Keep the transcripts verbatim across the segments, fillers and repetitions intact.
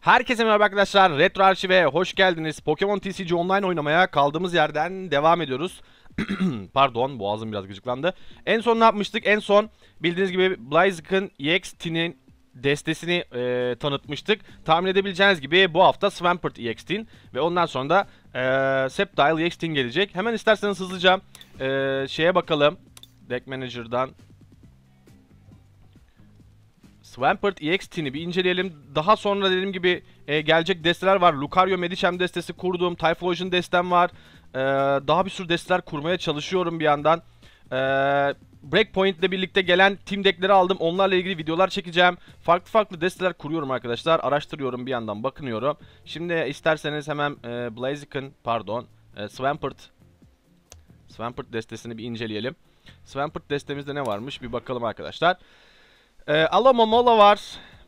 Herkese merhaba arkadaşlar, Retro Arşiv'e hoş geldiniz. Pokemon T C G online oynamaya kaldığımız yerden devam ediyoruz. Pardon, boğazım biraz gıcıklandı. En son ne yapmıştık? En son bildiğiniz gibi Blaziken E X'nin destesini e, tanıtmıştık. Tahmin edebileceğiniz gibi bu hafta Swampert E X'in ve ondan sonra da e, Sceptile E X'in gelecek. Hemen isterseniz hızlıca e, şeye bakalım. Deck Manager'dan Swampert E X'ini bir inceleyelim. Daha sonra dediğim gibi e, gelecek desteler var. Lucario Medicham destesi kurduğum, Typhlosion destem var. E, daha bir sürü desteler kurmaya çalışıyorum bir yandan. E, Breakpoint ile birlikte gelen team deckleri aldım. Onlarla ilgili videolar çekeceğim. Farklı farklı desteler kuruyorum arkadaşlar. Araştırıyorum bir yandan, bakınıyorum. Şimdi isterseniz hemen e, Blaziken, pardon, e, Swampert Swampert destesini bir inceleyelim. Swampert destemizde ne varmış bir bakalım arkadaşlar. E, Alomomola var.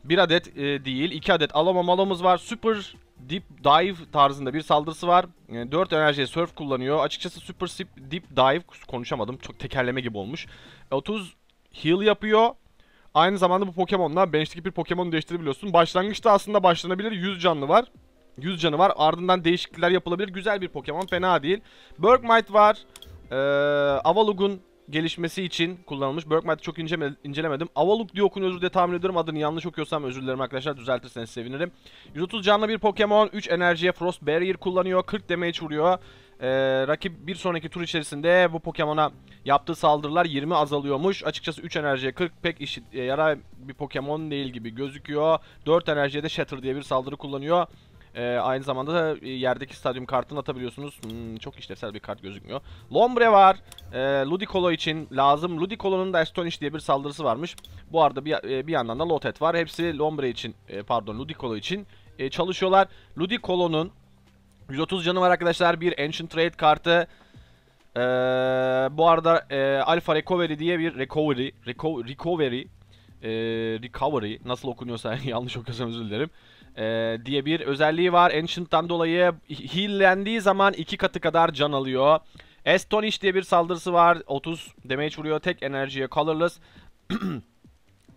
Bir adet e, değil. iki adet Alomomola'mız var. Super Deep Dive tarzında bir saldırısı var. E, dört enerjiye surf kullanıyor. Açıkçası Super Deep Dive konuşamadım. Çok tekerleme gibi olmuş. E, otuz heal yapıyor. Aynı zamanda bu Pokemon'la bench'teki bir Pokemon'u değiştirebiliyorsun. Başlangıçta aslında başlanabilir. yüz canlı var. yüz canı var. Ardından değişiklikler yapılabilir. Güzel bir Pokemon. Fena değil. Bergmite var. E, Avalugg'un gelişmesi için kullanılmış. Bergmite'i çok ince, incelemedim. Avalugg diye okunuyordur diye tahmin ediyorum. Adını yanlış okuyorsam özür dilerim arkadaşlar. Düzeltirseniz sevinirim. yüz otuz canlı bir Pokemon. üç enerjiye Frost Barrier kullanıyor. kırk damage vuruyor. Ee, rakip bir sonraki tur içerisinde bu Pokemon'a yaptığı saldırılar yirmi azalıyormuş. Açıkçası üç enerjiye kırk pek işi yarar bir Pokemon değil gibi gözüküyor. dört enerjiye de Shatter diye bir saldırı kullanıyor. Ee, aynı zamanda da yerdeki stadyum kartını atabiliyorsunuz. Hmm, çok işlevsel bir kart gözükmüyor. Lombre var. Ee, Ludicolo için lazım. Ludicolo'nun da Astonish diye bir saldırısı varmış. Bu arada bir, bir yandan da Lotet var. Hepsi Lombre için, pardon Ludicolo için çalışıyorlar. Ludicolo'nun yüz otuz canı var arkadaşlar. Bir Ancient Trade kartı. Ee, bu arada e, Alpha Recovery diye bir Recovery Reco Recovery e, Recovery nasıl okunuyorsa yanlış okuyorsam özür dilerim. Ee, diye bir özelliği var. Ancient'tan dolayı heallendiği zaman iki katı kadar can alıyor. Astonish diye bir saldırısı var. otuz damage vuruyor. Tek enerjiye colorless.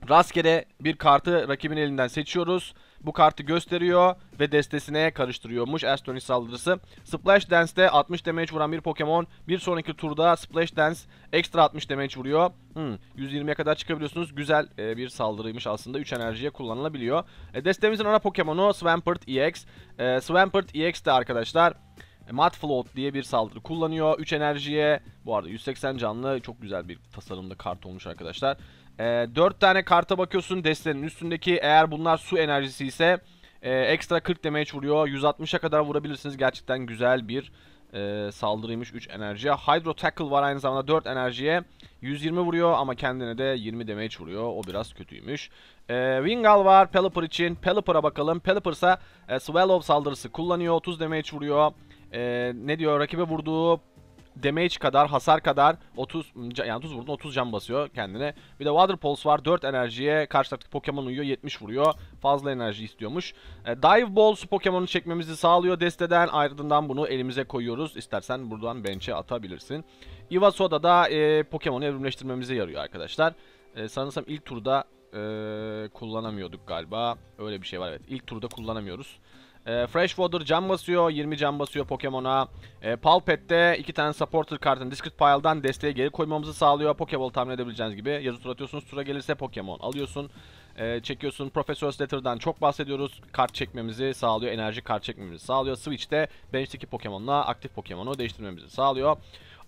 Rastgele bir kartı rakibin elinden seçiyoruz. Bu kartı gösteriyor ve destesine karıştırıyormuş Astonish saldırısı. Splash Dance'de altmış damage vuran bir Pokemon. Bir sonraki turda Splash Dance ekstra altmış damage vuruyor. Hmm, yüz yirmiye kadar çıkabiliyorsunuz. Güzel e, bir saldırıymış aslında. üç enerjiye kullanılabiliyor. E, destemizin ana Pokemon'u Swampert E X. E, Swampert E X'de arkadaşlar Mud Float diye bir saldırı kullanıyor. üç enerjiye. Bu arada yüz seksen canlı. Çok güzel bir tasarımlı kart olmuş arkadaşlar. E, dört tane karta bakıyorsun destenin üstündeki, eğer bunlar su enerjisi ise e, ekstra kırk damage vuruyor, yüz altmışa kadar vurabilirsiniz. Gerçekten güzel bir e, saldırıymış. Üç enerjiye Hydro Tackle var, aynı zamanda dört enerjiye yüz yirmi vuruyor ama kendine de yirmi damage vuruyor, o biraz kötüymüş. e, Wingull var Pelipper için. Pelipper'a bakalım. Pelipper ise e, Swallow saldırısı kullanıyor, otuz damage vuruyor. e, Ne diyor? Rakibe vurduğu damage kadar, hasar kadar otuz, yani otuz vurdun otuz can basıyor kendine. Bir de Water Pulse var. dört enerjiye karşı taraftaki Pokemon uyuyor. yetmiş vuruyor. Fazla enerji istiyormuş. E, Dive Balls Pokemon'u çekmemizi sağlıyor desteden. Ardından bunu elimize koyuyoruz. İstersen buradan bench'e atabilirsin. Yveltal'da da e, Pokemon'u evrimleştirmemize yarıyor arkadaşlar. E, sanırsam ilk turda e, kullanamıyorduk galiba. Öyle bir şey var, evet. İlk turda kullanamıyoruz. Fresh Water can basıyor. yirmi can basıyor Pokemon'a. E, Palpette iki tane supporter kartını Discard Pile'dan desteğe geri koymamızı sağlıyor. Pokeball tahmin edebileceğiniz gibi. Yazı tur atıyorsunuz. Tura gelirse Pokemon alıyorsun. E, çekiyorsun. Professor's Letter'dan çok bahsediyoruz. Kart çekmemizi sağlıyor. Enerji kart çekmemizi sağlıyor. Switch'te bench'teki Pokemon'la aktif Pokemon'u değiştirmemizi sağlıyor.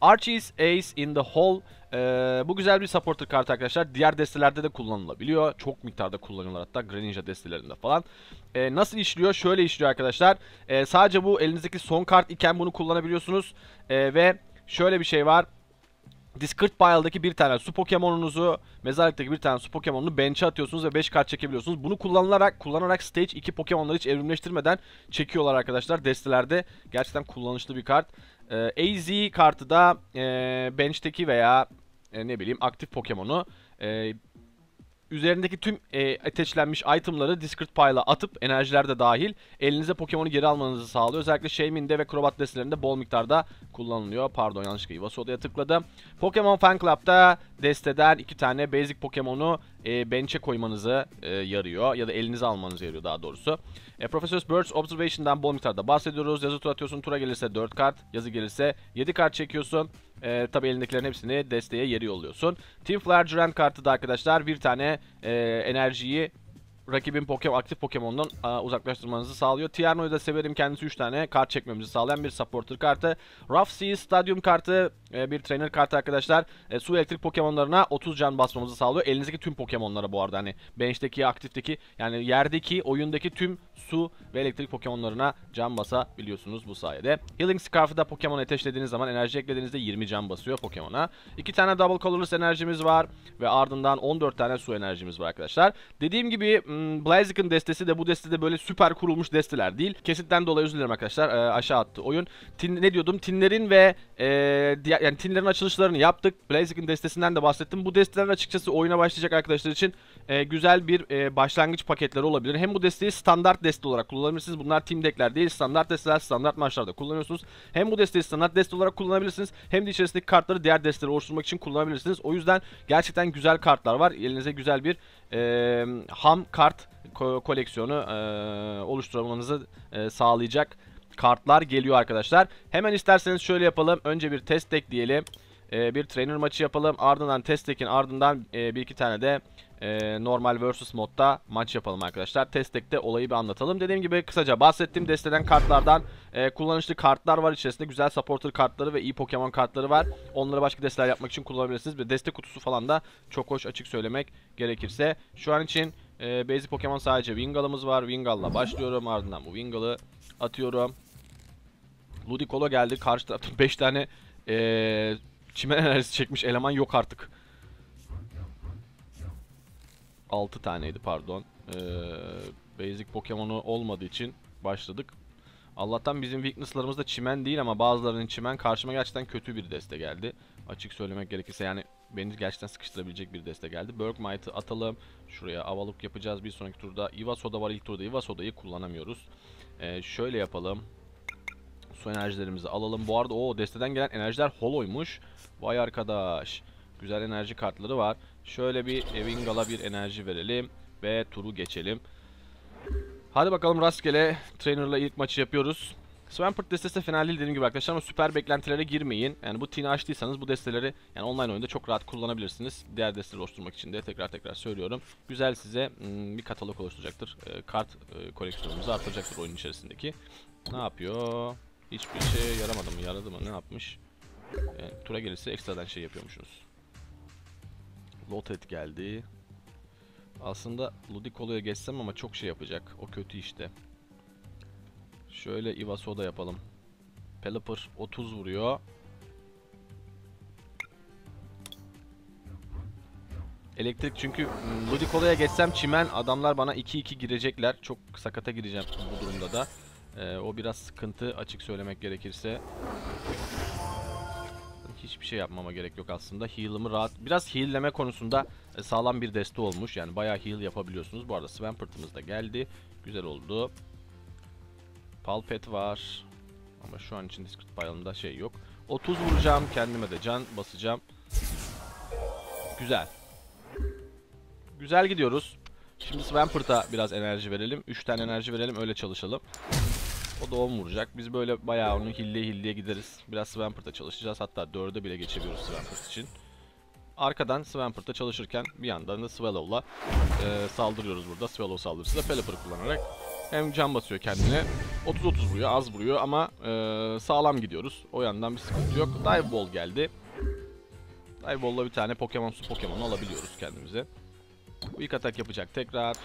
Archie's Ace in the Hole. Ee, bu güzel bir supporter kartı arkadaşlar. Diğer destelerde de kullanılabiliyor. Çok miktarda kullanıyorlar hatta. Greninja destelerinde falan. Ee, nasıl işliyor? Şöyle işliyor arkadaşlar. Ee, sadece bu elinizdeki son kart iken bunu kullanabiliyorsunuz. Ee, ve şöyle bir şey var. Discard Pile'daki bir tane su Pokemon'unuzu, mezarlıktaki bir tane su Pokemon'unu bench'e atıyorsunuz ve beş kart çekebiliyorsunuz. Bunu kullanılarak, kullanarak Stage iki Pokemon'ları hiç evrimleştirmeden çekiyorlar arkadaşlar destelerde. Gerçekten kullanışlı bir kart. Ee, A Z kartı da e, bench'teki veya e, ne bileyim aktif Pokemon'u e, üzerindeki tüm e, ateşlenmiş itemları Discard Pile'a atıp, enerjiler de dahil, elinize Pokemon'u geri almanızı sağlıyor. Özellikle Shaymin'de ve Crobat destelerinde bol miktarda kullanılıyor. Pardon, yanlışlıkla Yveltal odaya tıkladım. Pokemon Fan Club'da desteden iki tane basic Pokemon'u e, bench'e koymanızı e, yarıyor. Ya da elinize almanızı yarıyor daha doğrusu. E, Professor Bird's Observation'dan bol miktarda bahsediyoruz. Yazı tur atıyorsun. Tura gelirse dört kart. Yazı gelirse yedi kart çekiyorsun. E, tabi elindekilerin hepsini desteye yeri yolluyorsun. Team Flaregerant kartı da arkadaşlar bir tane e, enerjiyi rakibin Pokemon, aktif Pokemon'dan a, uzaklaştırmanızı sağlıyor. Tierno'yu da severim. Kendisi üç tane kart çekmemizi sağlayan bir supporter kartı. Rough Sea Stadium kartı e, bir trainer kartı arkadaşlar. E, su elektrik Pokemon'larına otuz can basmamızı sağlıyor. Elinizdeki tüm Pokemon'lara bu arada, hani bench'teki, aktifteki, yani yerdeki, oyundaki tüm su ve elektrik Pokemon'larına can basabiliyorsunuz bu sayede. Healing Scarf'ı da Pokemon'a ateşlediğiniz zaman, enerji eklediğinizde yirmi can basıyor Pokemon'a. iki tane Double Colorless enerjimiz var ve ardından on dört tane su enerjimiz var arkadaşlar. Dediğim gibi Blaziken destesi de bu destede böyle süper kurulmuş desteler değil. Kesitten dolayı özür dilerim arkadaşlar. E, aşağı attı oyun. Tin, ne diyordum? Tinlerin ve e, diğer, yani tinlerin açılışlarını yaptık. Blaziken destesinden de bahsettim. Bu desteler açıkçası oyuna başlayacak arkadaşlar için e, güzel bir e, başlangıç paketleri olabilir. Hem bu desteyi standart deste olarak kullanabilirsiniz. Bunlar team deckler değil. Standart desteler standart maçlarda kullanıyorsunuz. Hem bu desteyi standart deste olarak kullanabilirsiniz. Hem de içerisindeki kartları diğer desteleri oluşturmak için kullanabilirsiniz. O yüzden gerçekten güzel kartlar var. Elinize güzel bir e, ham kart Ko koleksiyonu e, oluşturmanızı e, sağlayacak kartlar geliyor arkadaşlar. Hemen isterseniz şöyle yapalım. Önce bir test deck diyelim. E, bir trainer maçı yapalım. Ardından test deck'in ardından e, bir iki tane de e, normal versus modda maç yapalım arkadaşlar. Test deck'te olayı bir anlatalım. Dediğim gibi kısaca bahsettiğim desteden kartlardan e, kullanışlı kartlar var içerisinde. Güzel supporter kartları ve iyi Pokemon kartları var. Onları başka desteler yapmak için kullanabilirsiniz. Bir destek kutusu falan da çok hoş, açık söylemek gerekirse. Şu an için Ee, basic Pokemon sadece Wingull'ımız var. Wingull'la başlıyorum. Ardından bu Wingull'ı atıyorum. Ludicolo geldi. Karşı tarafta beş tane ee, çimen enerjisi çekmiş eleman yok artık. altı taneydi pardon. Ee, basic Pokemon'u olmadığı için başladık. Allah'tan bizim weakness'larımız da çimen değil ama bazılarının çimen. Karşıma gerçekten kötü bir deste geldi. Açık söylemek gerekirse yani beni gerçekten sıkıştırabilecek bir deste geldi. Bergmite'ı atalım. Şuraya Avalugg yapacağız. Bir sonraki turda Yveltal var. İlk turda Yveltal'ı kullanamıyoruz. Ee, şöyle yapalım. Su enerjilerimizi alalım. Bu arada o desteden gelen enerjiler holoymuş. Vay arkadaş. Güzel enerji kartları var. Şöyle bir Wingull'a bir enerji verelim. Ve turu geçelim. Hadi bakalım rastgele. Trainer'la ilk maçı yapıyoruz. Swampert destesi de fena değil dediğim gibi arkadaşlar ama süper beklentilere girmeyin. Yani bu tini açtıysanız bu desteleri yani online oyunda çok rahat kullanabilirsiniz. Diğer desteleri oluşturmak için de tekrar tekrar söylüyorum. Güzel size bir katalog oluşturacaktır. E, kart e, koleksiyonumuzu artıracaktır oyun içerisindeki. Ne yapıyor? Hiçbir şey yaramadı mı? Yaradı mı? Ne yapmış? E, tura gelirse ekstradan şey yapıyormuşsunuz. Lotet geldi. Aslında Ludicolo'ya geçsem ama çok şey yapacak. O kötü işte. Şöyle Yveltal yapalım. Pelipper otuz vuruyor. Elektrik çünkü Ludicolo'ya geçsem çimen adamlar bana iki iki girecekler. Çok sakata gireceğim bu durumda da. Ee, o biraz sıkıntı açık söylemek gerekirse. Hiçbir şey yapmama gerek yok aslında. Heal'ımı rahat. Biraz heal'leme konusunda sağlam bir deste olmuş. Yani bayağı heal yapabiliyorsunuz. Bu arada Swampert'ımız da geldi. Güzel oldu. Palpette var. Ama şu an için Discord bayramında şey yok. otuz vuracağım. Kendime de can basacağım. Güzel. Güzel gidiyoruz. Şimdi Swampert'a biraz enerji verelim. üç tane enerji verelim. Öyle çalışalım. O da on vuracak. Biz böyle bayağı onu hilliye hilliye gideriz. Biraz Swampert'a çalışacağız. Hatta dörde bile geçebiliyoruz Swampert için. Arkadan Swampert'a çalışırken bir yandan da Swallow'la e, saldırıyoruz burada. Swallow saldırısı da Pelipper'ı kullanarak. Hem can basıyor kendine. otuz otuz vuruyor, az vuruyor ama e, sağlam gidiyoruz. O yandan bir sıkıntı yok. Dive Ball geldi. Dive Ball'la bir tane Pokemon su Pokemon'u alabiliyoruz kendimize. Bu ilk atak yapacak tekrar.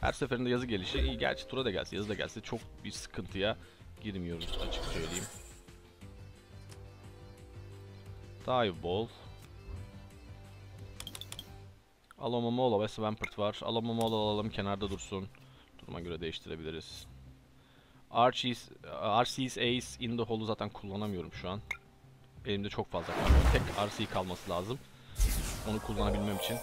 Her seferinde yazı gelişi iyi. Gerçi tura da gelse, yazı da gelse çok bir sıkıntıya girmiyoruz açık söyleyeyim. Dive Ball. Alomomola ve Swampert var. Alomomola alalım, kenarda dursun. Duruma göre değiştirebiliriz. R C'siz Ace in the Hole'u zaten kullanamıyorum şu an. Elimde çok fazla kaldı. Tek R C kalması lazım. Onu kullanabilmem için.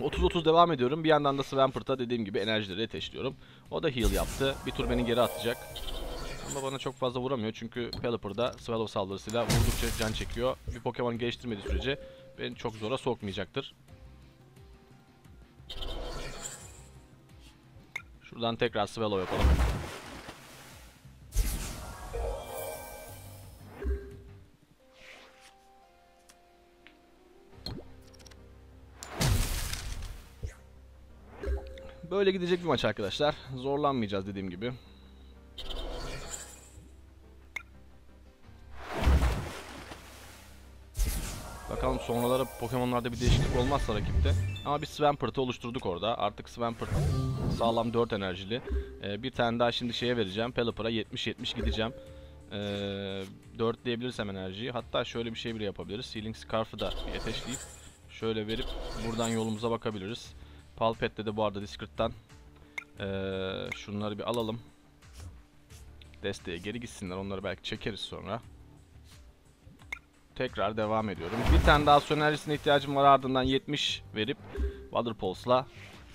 otuz otuz devam ediyorum. Bir yandan da Swampert'a dediğim gibi enerjileri ateşliyorum. O da heal yaptı. Bir tur beni geri atacak. Ama bana çok fazla vuramıyor. Çünkü Pelipper'da Swallow saldırısıyla vurdukça can çekiyor. Bir Pokemon geliştirmediği sürece beni çok zora sokmayacaktır. Şuradan tekrar Swallow yapalım. Böyle gidecek bir maç arkadaşlar. Zorlanmayacağız dediğim gibi. Bakalım sonralara Pokemon'larda bir değişiklik olmazsa rakipte. Ama bir Swampert'ı oluşturduk orada. Artık Swampert sağlam dört enerjili. Ee, bir tane daha şimdi şeye vereceğim. Pelipper'a yetmiş yetmiş gideceğim. Ee, dört diyebilirsem enerjiyi. Hatta şöyle bir şey bile yapabiliriz. Healing Scarf'ı da ateşleyip şöyle verip buradan yolumuza bakabiliriz. Palpette'de de bu arada Discord'dan ee, şunları bir alalım. Desteğe geri gitsinler. Onları belki çekeriz sonra. Tekrar devam ediyorum. Bir tane daha son enerjisine ihtiyacım var. Ardından yetmiş verip Water Pulse'la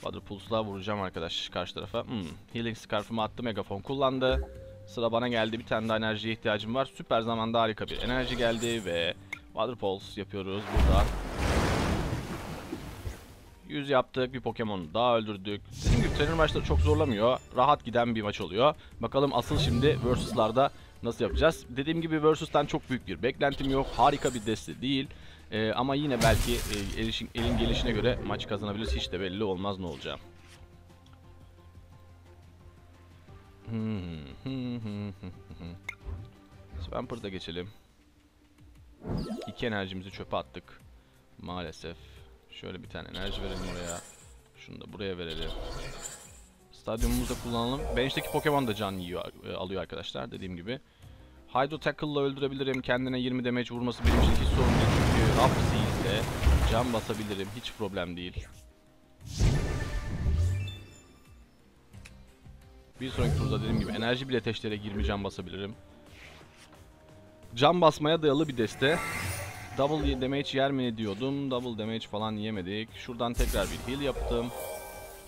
Water Pulse'la vuracağım arkadaş karşı tarafa. Hmm. Healing Scarf'ımı attı. Megafon kullandı. Sıra bana geldi. Bir tane daha enerjiye ihtiyacım var. Süper zamanda harika bir enerji geldi ve Water Pulse yapıyoruz burada. yüz yaptık. Bir Pokemon'u daha öldürdük. Bizim gibi trener maçları çok zorlamıyor. Rahat giden bir maç oluyor. Bakalım asıl şimdi versus'larda nasıl yapacağız? Dediğim gibi versus'tan çok büyük bir beklentim yok. Harika bir deste değil. Ee, ama yine belki e, erişin, elin gelişine göre maç kazanabiliriz. Hiç de belli olmaz ne olacağı. Swampert'a geçelim. İki enerjimizi çöpe attık. Maalesef. Şöyle bir tane enerji verelim buraya. Şunu da buraya verelim. Stadyumumuzda kullanalım. Bench'teki Pokemon da can yiyor, alıyor arkadaşlar dediğim gibi. Hydro Tackle'la öldürebilirim. Kendine yirmi damage vurması benim için hiç sorun değil. Çünkü Rough Sea'de can basabilirim. Hiç problem değil. Bir sonraki turda dediğim gibi enerji bile ateşlere yirmi can basabilirim. Can basmaya dayalı bir deste. Double damage yer mi diyordum. Double damage falan yemedik. Şuradan tekrar bir heal yaptım.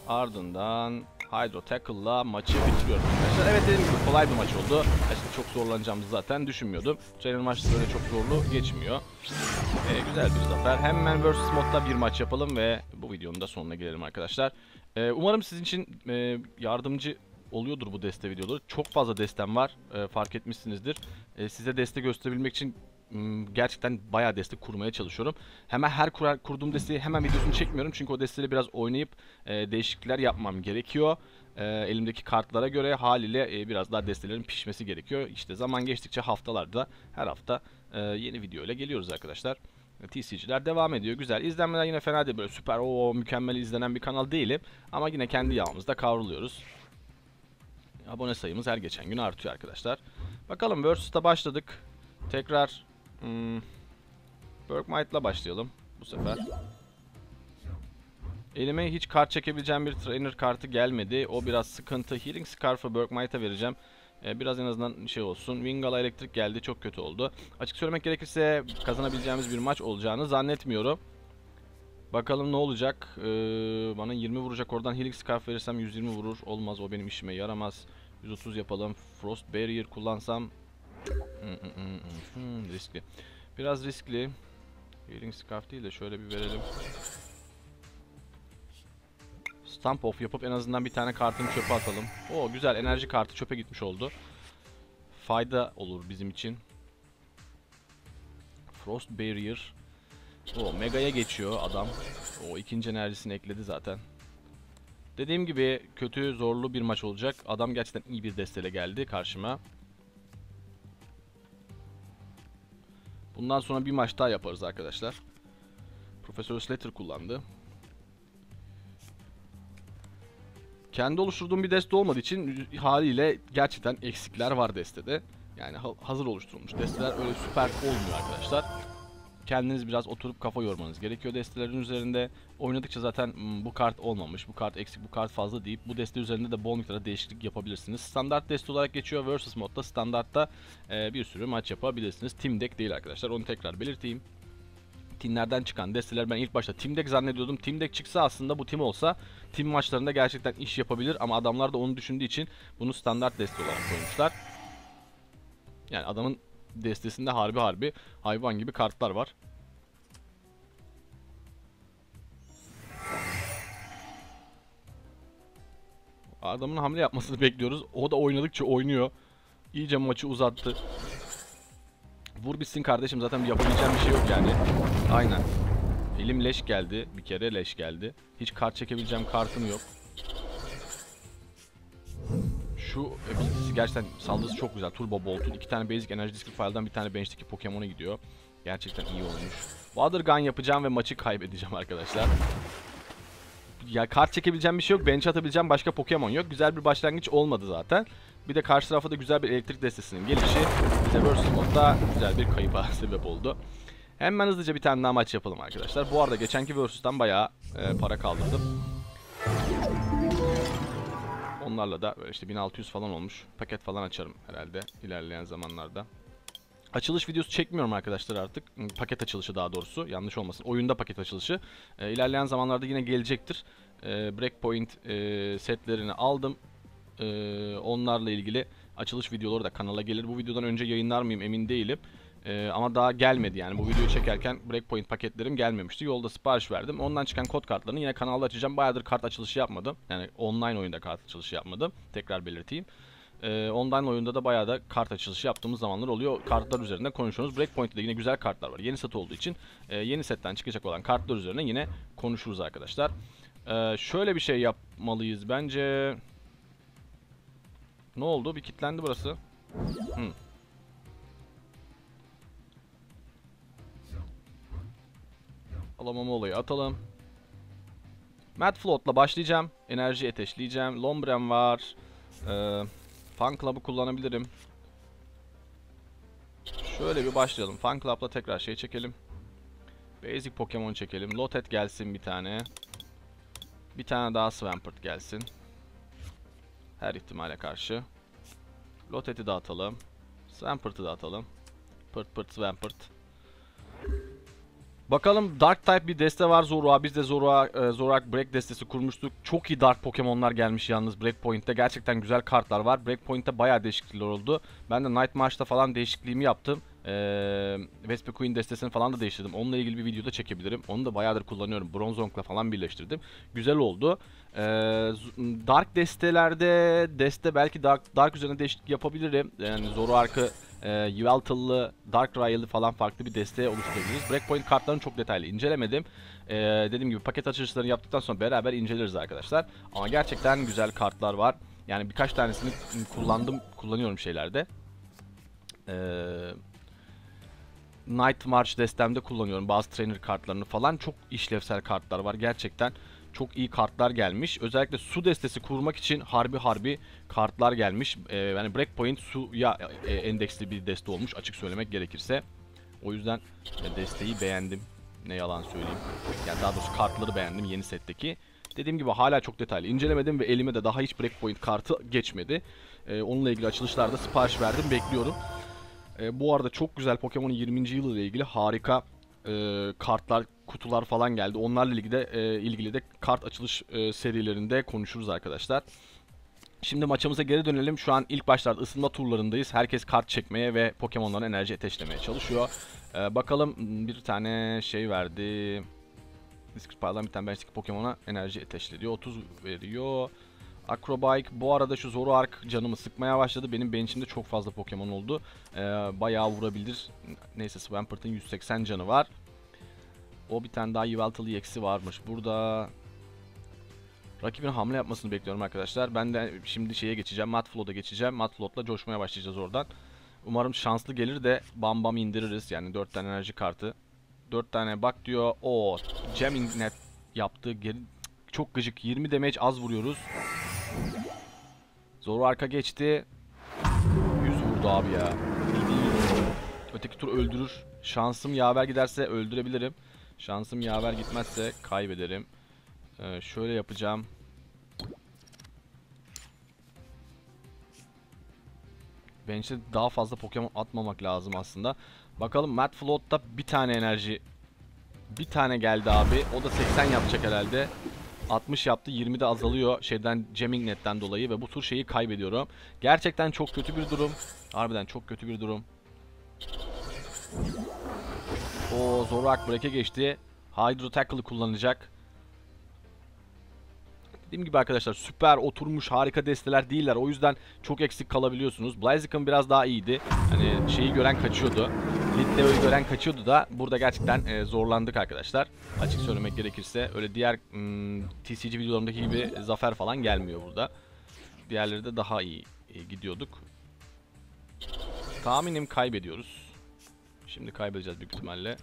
Ardından Hydro Tackle'la maçı bitiriyorum arkadaşlar. Evet dediğim gibi kolay bir maç oldu. Aslında çok zorlanacağımızı zaten düşünmüyordum. Trainer maçları böyle çok zorlu geçmiyor. Ee, güzel bir zafer. Hemen versus modda bir maç yapalım ve bu videonun da sonuna gelelim arkadaşlar. Ee, umarım sizin için e, yardımcı oluyordur bu deste videoları. Çok fazla destem var. E, fark etmişsinizdir. E, size deste gösterebilmek için gerçekten bayağı destek kurmaya çalışıyorum. Hemen her kurar, kurduğum desteği hemen videosunu çekmiyorum. Çünkü o desteyle biraz oynayıp e, değişiklikler yapmam gerekiyor. E, elimdeki kartlara göre haliyle e, biraz daha destelerin pişmesi gerekiyor. İşte zaman geçtikçe haftalarda her hafta e, yeni videoyla geliyoruz arkadaşlar. T C G'ler devam ediyor. Güzel. İzlenmeler yine fena değil. Böyle süper o mükemmel izlenen bir kanal değilim. Ama yine kendi yağımızda kavruluyoruz. Abone sayımız her geçen gün artıyor arkadaşlar. Bakalım versus'ta başladık. Tekrar Hmm, Bergmite'la başlayalım bu sefer. Elime hiç kart çekebileceğim bir trainer kartı gelmedi. O biraz sıkıntı. Healing Scarf'ı Bergmite'a vereceğim. Ee, biraz en azından şey olsun. Wingull'a elektrik geldi. Çok kötü oldu. Açık söylemek gerekirse kazanabileceğimiz bir maç olacağını zannetmiyorum. Bakalım ne olacak. Ee, bana yirmi vuracak. Oradan Healing Scarf verirsem yüz yirmi vurur. Olmaz. O benim işime yaramaz. yüz otuz yapalım. Frost Barrier kullansam... Hmm, hmm, hmm, hmm, riskli. Biraz riskli. Healing Scarf değil de şöyle bir verelim. Stamp off yapıp en azından bir tane kartını çöpe atalım. Oo güzel, enerji kartı çöpe gitmiş oldu. Fayda olur bizim için. Frost Barrier. Oo Mega'ya geçiyor adam. O ikinci enerjisini ekledi zaten. Dediğim gibi kötü zorlu bir maç olacak. Adam gerçekten iyi bir desteyle geldi karşıma. Bundan sonra bir maç daha yaparız arkadaşlar. Profesör Slater kullandı. Kendi oluşturduğum bir deste olmadığı için haliyle gerçekten eksikler var destede. Yani hazır oluşturulmuş desteler öyle süper olmuyor arkadaşlar. Kendiniz biraz oturup kafa yormanız gerekiyor destelerin üzerinde. Oynadıkça zaten bu kart olmamış, bu kart eksik, bu kart fazla deyip bu deste üzerinde de bol miktarda değişiklik yapabilirsiniz. Standart deste olarak geçiyor. Versus modda standartta e, bir sürü maç yapabilirsiniz. Team Deck değil arkadaşlar. Onu tekrar belirteyim. Teamlerden çıkan desteler ben ilk başta Team Deck zannediyordum. Team Deck çıksa aslında bu team olsa team maçlarında gerçekten iş yapabilir. Ama adamlar da onu düşündüğü için bunu standart deste olarak koymuşlar. Yani adamın destesinde harbi harbi hayvan gibi kartlar var. Adamın hamle yapmasını bekliyoruz. O da oynadıkça oynuyor. İyice maçı uzattı. Vur bitsin kardeşim, zaten yapabileceğim bir şey yok yani. Aynen. Elim leş geldi. Bir kere leş geldi. Hiç kart çekebileceğim kartım yok. Şu gerçekten saldırısı çok güzel. Turbo Bolt'un iki tane basic enerji diski file'dan bir tane bench'teki Pokemon'a gidiyor. Gerçekten iyi olmuş. Water Gun yapacağım ve maçı kaybedeceğim arkadaşlar. Ya kart çekebileceğim bir şey yok. Bench atabileceğim başka Pokemon yok. Güzel bir başlangıç olmadı zaten. Bir de karşı tarafa da güzel bir elektrik destesinin gelişi bize versus modda güzel bir kayıba sebep oldu. Hemen hızlıca bir tane daha maç yapalım arkadaşlar. Bu arada geçenki versus'tan bayağı e, para kaldırdım. Onlarla da böyle işte bin altı yüz falan olmuş. Paket falan açarım herhalde ilerleyen zamanlarda. Açılış videosu çekmiyorum arkadaşlar artık. Paket açılışı daha doğrusu. Yanlış olmasın. Oyunda paket açılışı. E, ilerleyen zamanlarda yine gelecektir. E, Breakpoint e, setlerini aldım. E, onlarla ilgili açılış videoları da kanala gelir. Bu videodan önce yayınlar mıyım emin değilim. E, ama daha gelmedi yani. Bu videoyu çekerken Breakpoint paketlerim gelmemişti. Yolda sipariş verdim. Ondan çıkan kod kartlarını yine kanalda açacağım. Bayağıdır kart açılışı yapmadım. Yani online oyunda kart açılışı yapmadım. Tekrar belirteyim. Online oyunda da bayağı da kart açılışı yaptığımız zamanlar oluyor. Kartlar üzerinde konuşuyoruz. Breakpoint'te yine güzel kartlar var. Yeni set olduğu için yeni setten çıkacak olan kartlar üzerine yine konuşuruz arkadaşlar. Şöyle bir şey yapmalıyız bence. Ne oldu? Bir kilitlendi burası. Hmm. Alomomolayı atalım. Mad Float'la başlayacağım. Enerji ateşleyeceğim. Lombrem var. Ee, Fan Club'ı kullanabilirim. Şöyle bir başlayalım. Fan Club'la tekrar şey çekelim. Basic Pokemon çekelim. Lotet gelsin bir tane. Bir tane daha Swampert gelsin. Her ihtimale karşı. Lotet'i de atalım. Swampert'ı da atalım. Pırt pırt Swampert. Bakalım, Dark Type bir deste var Zorua. Biz de Zorua, e, Zoroark Break destesi kurmuştuk. Çok iyi Dark Pokemon'lar gelmiş yalnız Breakpoint'te. Gerçekten güzel kartlar var. Breakpoint'te bayağı değişiklikler oldu. Ben de Night March'ta falan değişikliğimi yaptım. E, Vespa Queen destesini falan da değiştirdim. Onunla ilgili bir videoda çekebilirim. Onu da bayağıdır kullanıyorum. Bronzonk'la falan birleştirdim. Güzel oldu. E, dark destelerde deste belki Dark, dark üzerine değişiklik yapabilirim. Yani Zoroark'ı Ee, Yveltal'lı, Dark Rai'lı falan farklı bir desteğe oluşturabiliriz. Breakpoint kartlarını çok detaylı incelemedim. Ee, dediğim gibi paket açılışlarını yaptıktan sonra beraber inceleriz arkadaşlar. Ama gerçekten güzel kartlar var. Yani birkaç tanesini kullandım, kullanıyorum şeylerde. Ee, Night March destemde kullanıyorum bazı trainer kartlarını falan. Çok işlevsel kartlar var gerçekten. Çok iyi kartlar gelmiş. Özellikle su destesi kurmak için harbi harbi kartlar gelmiş. Ee, yani Breakpoint suya e, endeksli bir deste olmuş açık söylemek gerekirse. O yüzden e, desteği beğendim. Ne yalan söyleyeyim. Yani daha doğrusu kartları beğendim yeni setteki. Dediğim gibi hala çok detaylı incelemedim ve elime de daha hiç Breakpoint kartı geçmedi. E, onunla ilgili açılışlarda sipariş verdim, bekliyorum. E, bu arada çok güzel Pokemon'un yirminci yılı ile ilgili harika E, kartlar, kutular falan geldi. Onlarla ilgili de, e, ilgili de kart açılış e, serilerinde konuşuruz arkadaşlar. Şimdi maçımıza geri dönelim. Şu an ilk başlarda ısınma turlarındayız. Herkes kart çekmeye ve Pokemon'ların enerji ateşlemeye çalışıyor. E, bakalım, bir tane şey verdi. Disk paradan bir tane bench'teki Pokemon'a enerji ateşle diyor. otuz veriyor. Akrobike. Bu arada şu Zoroark canımı sıkmaya başladı. Benim bench'imde çok fazla Pokemon oldu. Ee, bayağı vurabilir. Neyse, Swampert'ın yüz seksen canı var. O bir tane daha Yveltal E X'i varmış. Burada rakibin hamle yapmasını bekliyorum arkadaşlar. Ben de şimdi şeye geçeceğim. Mudflow'da geçeceğim. Mudflow'la coşmaya başlayacağız oradan. Umarım şanslı gelir de bam bam indiririz. Yani dört tane enerji kartı. dört tane bak diyor. O jamming net yaptı. Geri... Çok gıcık. yirmi damage az vuruyoruz. Zoroark'a geçti. yüz vurdu abi ya. Öteki tur öldürür. Şansım yaver giderse öldürebilirim. Şansım yaver gitmezse kaybederim. Ee, şöyle yapacağım. Bench'te daha fazla Pokemon atmamak lazım aslında. Bakalım, Mad Float'ta bir tane enerji. Bir tane geldi abi. O da seksen yapacak herhalde. altmış yaptı, yirmi de azalıyor şeyden, Jamming Net'ten dolayı ve bu tur şeyi kaybediyorum. Gerçekten çok kötü bir durum. Harbiden çok kötü bir durum. O Zoroark Break'e geçti. Hydro Tackle'ı kullanacak. Dediğim gibi arkadaşlar süper oturmuş harika desteler değiller. O yüzden çok eksik kalabiliyorsunuz. Blaziken biraz daha iyiydi. Hani şeyi gören kaçıyordu. Lidleo'yu gören kaçıyordu da burada gerçekten e, zorlandık arkadaşlar. Açık söylemek gerekirse öyle diğer hmm, T C G videolarımdaki gibi zafer falan gelmiyor burada. Diğerleri de daha iyi e, gidiyorduk. Tahminim kaybediyoruz. Şimdi kaybedeceğiz büyük ihtimalle.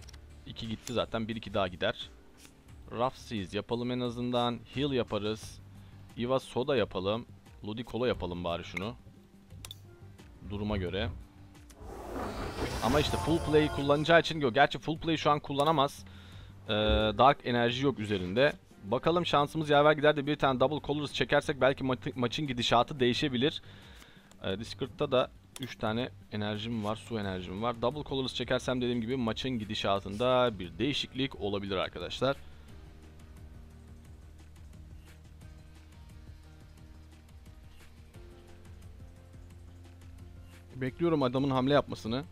iki gitti zaten. bir iki daha gider. Rough Seas yapalım en azından. Heal yaparız. Eva Soda yapalım. Ludicolo yapalım bari şunu. Duruma göre. Ama işte full play kullanacağı için. Gerçi full play şu an kullanamaz. Ee, dark enerji yok üzerinde. Bakalım şansımız yaver gider de bir tane double colors çekersek belki ma maçın gidişatı değişebilir. Ee, Discord'ta da üç tane enerjim var. Su enerjim var. Double colors çekersem dediğim gibi maçın gidişatında bir değişiklik olabilir arkadaşlar. Bekliyorum adamın hamle yapmasını.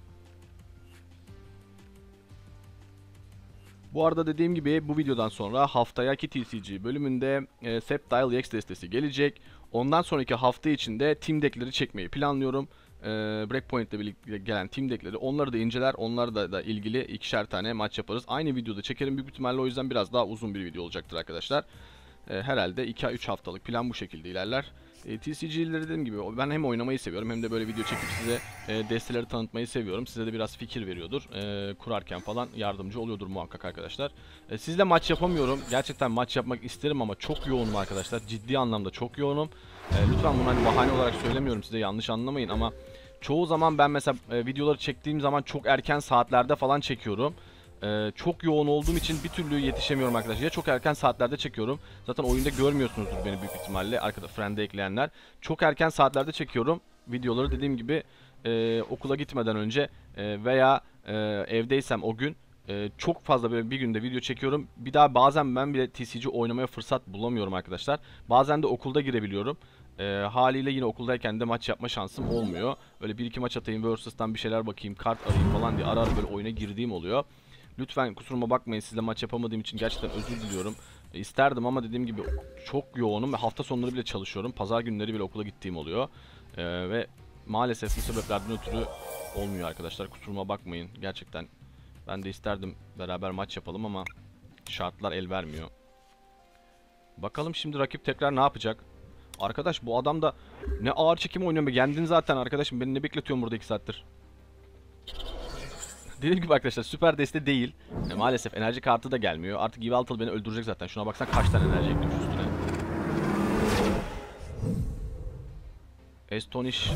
Bu arada dediğim gibi bu videodan sonra haftaki T C G bölümünde e, Sceptile E X destesi gelecek. Ondan sonraki hafta içinde team deckleri çekmeyi planlıyorum. E, Breakpoint ile birlikte gelen team deckleri, onları da inceler. Onlarla da, da ilgili ikişer tane maç yaparız. Aynı videoda çekerim büyük ihtimalle, o yüzden biraz daha uzun bir video olacaktır arkadaşlar. E, herhalde iki üç haftalık plan bu şekilde ilerler. E, T C G'leri dediğim gibi ben hem oynamayı seviyorum hem de böyle video çekip size e, desteleri tanıtmayı seviyorum. Size de biraz fikir veriyordur. E, kurarken falan yardımcı oluyordur muhakkak arkadaşlar. E, sizle maç yapamıyorum. Gerçekten maç yapmak isterim ama çok yoğunum arkadaşlar. Ciddi anlamda çok yoğunum. E, lütfen bunu hani bahane olarak söylemiyorum, size yanlış anlamayın ama çoğu zaman ben mesela e, videoları çektiğim zaman çok erken saatlerde falan çekiyorum. Ee, çok yoğun olduğum için bir türlü yetişemiyorum arkadaşlar. Ya çok erken saatlerde çekiyorum. Zaten oyunda görmüyorsunuzdur beni büyük ihtimalle. Arkada friend'e ekleyenler. Çok erken saatlerde çekiyorum videoları. Dediğim gibi e, okula gitmeden önce e, veya e, evdeysem o gün e, çok fazla böyle bir günde video çekiyorum. Bir daha bazen ben bile T C G oynamaya fırsat bulamıyorum arkadaşlar. Bazen de okulda girebiliyorum. E, haliyle yine okuldayken de maç yapma şansım olmuyor. Öyle bir iki maç atayım, versus'tan bir şeyler bakayım, kart arayayım falan diye ara ara böyle oyuna girdiğim oluyor. Lütfen kusuruma bakmayın, sizle maç yapamadığım için gerçekten özür diliyorum. E, isterdim ama dediğim gibi çok yoğunum ve hafta sonları bile çalışıyorum. Pazar günleri bile okula gittiğim oluyor. E, ve maalesef bu sebeplerden ötürü olmuyor arkadaşlar. Kusuruma bakmayın gerçekten. Ben de isterdim beraber maç yapalım ama şartlar el vermiyor. Bakalım şimdi rakip tekrar ne yapacak? Arkadaş bu adam da ne ağır çekim oynuyor be. Yendin zaten arkadaşım, beni ne bekletiyorsun burada iki saattir. Dediğim gibi arkadaşlar süper deste değil. E, maalesef enerji kartı da gelmiyor. Artık Yveltal beni öldürecek zaten. Şuna baksan kaç tane enerji eklemiş üstüne. Astonish,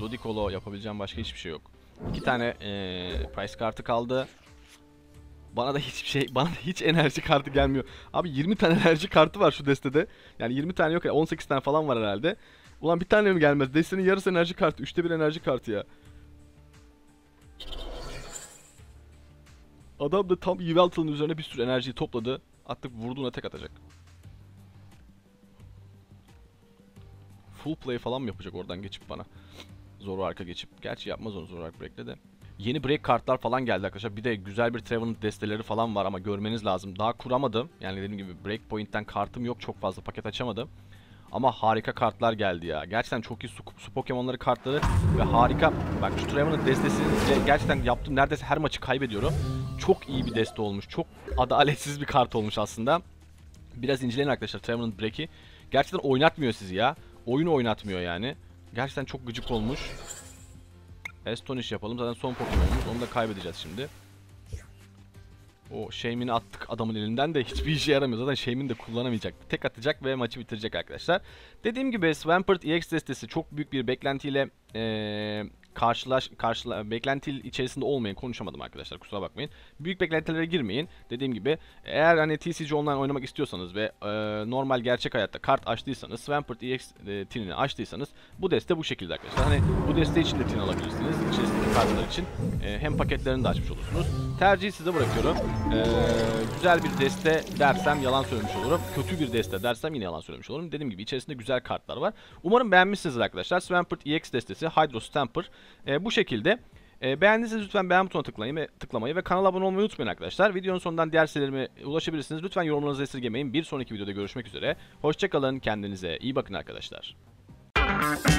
Ludicolo yapabileceğim başka hiçbir şey yok. İki tane e, price kartı kaldı. Bana da hiçbir şey, bana da hiç enerji kartı gelmiyor. Abi yirmi tane enerji kartı var şu destede. Yani yirmi tane yok ya, on sekiz tane falan var herhalde. Ulan bir tane mi gelmez? Destenin yarısı enerji kartı. Üçte bir enerji kartı ya. Adam da tam Yveltal'ın üzerine bir sürü enerjiyi topladı. Artık vurduğuna tek atacak. Full play falan mı yapacak oradan geçip bana? Zoroark'a geçip. Gerçi yapmaz onu Zoroark break'le de. Yeni break kartlar falan geldi arkadaşlar. Bir de güzel bir Trevenant desteleri falan var ama görmeniz lazım. Daha kuramadım. Yani dediğim gibi Breakpoint'ten kartım yok. Çok fazla paket açamadım. Ama harika kartlar geldi ya. Gerçekten çok iyi su, su Pokemon'ları kartları ve harika. Bak şu Trevenant destesiyle gerçekten yaptım. Neredeyse her maçı kaybediyorum. Çok iyi bir deste olmuş. Çok adaletsiz bir kart olmuş aslında. Biraz inceleyin arkadaşlar Trevenant Break'i. Gerçekten oynatmıyor sizi ya. Oyunu oynatmıyor yani. Gerçekten çok gıcık olmuş. Astonish yapalım. Zaten son Pokemon'umuz. Onu da kaybedeceğiz şimdi. O Shaymin'i attık adamın elinden de hiçbir işe yaramıyor. Zaten Shaymin de kullanamayacak. Tek atacak ve maçı bitirecek arkadaşlar. Dediğim gibi Swampert E X destesi çok büyük bir beklentiyle ee, karşılaş, karşıla, beklenti içerisinde olmayın. Konuşamadım arkadaşlar, kusura bakmayın. Büyük beklentilere girmeyin. Dediğim gibi eğer hani T C G online oynamak istiyorsanız ve e, normal gerçek hayatta kart açtıysanız, Swampert E X e, tinini açtıysanız bu deste bu şekilde arkadaşlar. Hani bu deste için de tin alabilirsiniz. İçerisindeki kartlar için e, hem paketlerini de açmış olursunuz. Tercihi size bırakıyorum. E, güzel bir deste dersem yalan söylemiş olurum. Kötü bir deste dersem yine yalan söylemiş olurum. Dediğim gibi içerisinde güzel kartlar var. Umarım beğenmişsinizdir arkadaşlar. Swampert E X destesi Hydro Stamper. E, bu şekilde E, beğendiyseniz lütfen beğen butonuna tıklayın ve tıklamayı ve kanala abone olmayı unutmayın arkadaşlar. Videonun sonundan diğer serilerime ulaşabilirsiniz. Lütfen yorumlarınızı esirgemeyin. Bir sonraki videoda görüşmek üzere. Hoşçakalın. Kendinize iyi bakın arkadaşlar.